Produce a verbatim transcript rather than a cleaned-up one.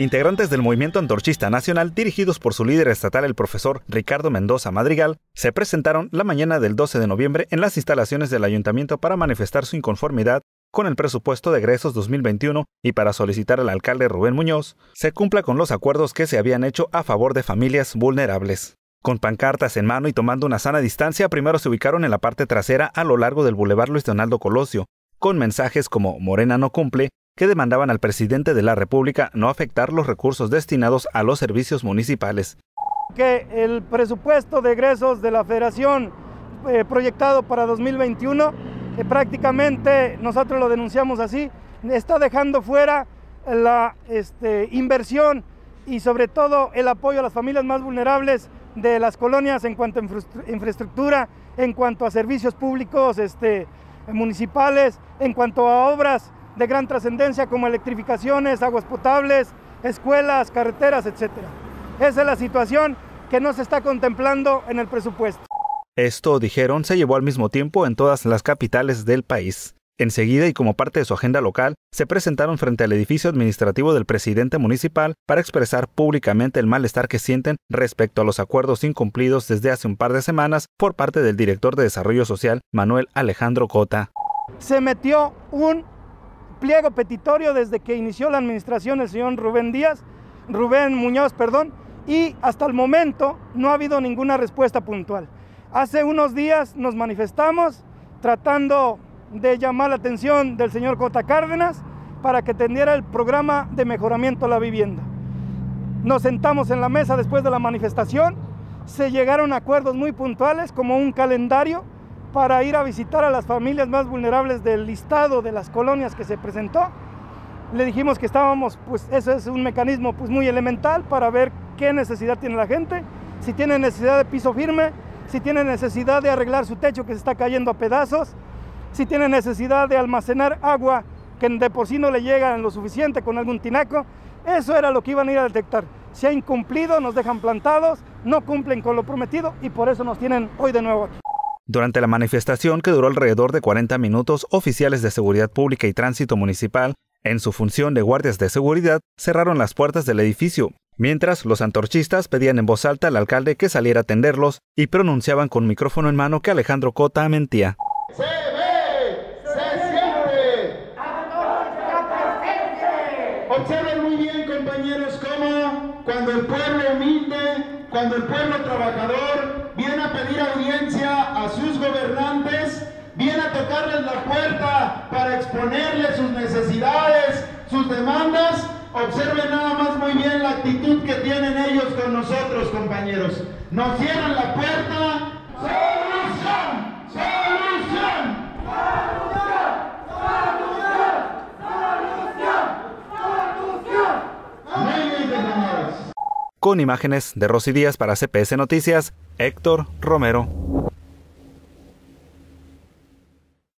Integrantes del Movimiento Antorchista Nacional, dirigidos por su líder estatal, el profesor Ricardo Mendoza Madrigal, se presentaron la mañana del doce de noviembre en las instalaciones del ayuntamiento para manifestar su inconformidad con el presupuesto de egresos dos mil veintiuno y para solicitar al alcalde Rubén Muñoz se cumpla con los acuerdos que se habían hecho a favor de familias vulnerables. Con pancartas en mano y tomando una sana distancia, primero se ubicaron en la parte trasera a lo largo del bulevar Luis Donaldo Colosio, con mensajes como "Morena no cumple", que demandaban al presidente de la República no afectar los recursos destinados a los servicios municipales. Que el presupuesto de egresos de la Federación eh, proyectado para dos mil veintiuno, eh, prácticamente nosotros lo denunciamos así, está dejando fuera la este, inversión y sobre todo el apoyo a las familias más vulnerables de las colonias en cuanto a infraestructura, en cuanto a servicios públicos este, municipales, en cuanto a obras de gran trascendencia como electrificaciones, aguas potables, escuelas, carreteras, etcétera. Esa es la situación que no se está contemplando en el presupuesto. Esto, dijeron, se llevó al mismo tiempo en todas las capitales del país. Enseguida, y como parte de su agenda local, se presentaron frente al edificio administrativo del presidente municipal para expresar públicamente el malestar que sienten respecto a los acuerdos incumplidos desde hace un par de semanas por parte del director de Desarrollo Social, Manuel Alejandro Cota. Se metió un pliego petitorio desde que inició la administración el señor Rubén Díaz, Rubén Muñoz, perdón, y hasta el momento no ha habido ninguna respuesta puntual. Hace unos días nos manifestamos tratando de llamar la atención del señor Cota Cárdenas para que atendiera el programa de mejoramiento a la vivienda. Nos sentamos en la mesa después de la manifestación, se llegaron a acuerdos muy puntuales como un calendario para ir a visitar a las familias más vulnerables del listado de las colonias que se presentó. Le dijimos que estábamos, pues ese es un mecanismo pues, muy elemental para ver qué necesidad tiene la gente, si tiene necesidad de piso firme, si tiene necesidad de arreglar su techo que se está cayendo a pedazos, si tiene necesidad de almacenar agua que de por sí no le llega en lo suficiente con algún tinaco. Eso era lo que iban a ir a detectar. Se ha incumplido, nos dejan plantados, no cumplen con lo prometido y por eso nos tienen hoy de nuevo aquí. Durante la manifestación, que duró alrededor de cuarenta minutos, oficiales de seguridad pública y tránsito municipal, en su función de guardias de seguridad, cerraron las puertas del edificio, mientras los antorchistas pedían en voz alta al alcalde que saliera a atenderlos y pronunciaban con micrófono en mano que Alejandro Cota mentía. ¡Sí! Observen muy bien, compañeros, cómo cuando el pueblo humilde, cuando el pueblo trabajador viene a pedir audiencia a sus gobernantes, viene a tocarles la puerta para exponerles sus necesidades, sus demandas. Observen nada más muy bien la actitud que tienen ellos con nosotros, compañeros. Nos cierran la puerta. ¡Solución! ¡Solución! ¡Solución! Con imágenes de Rosy Díaz para C P S Noticias, Héctor Romero.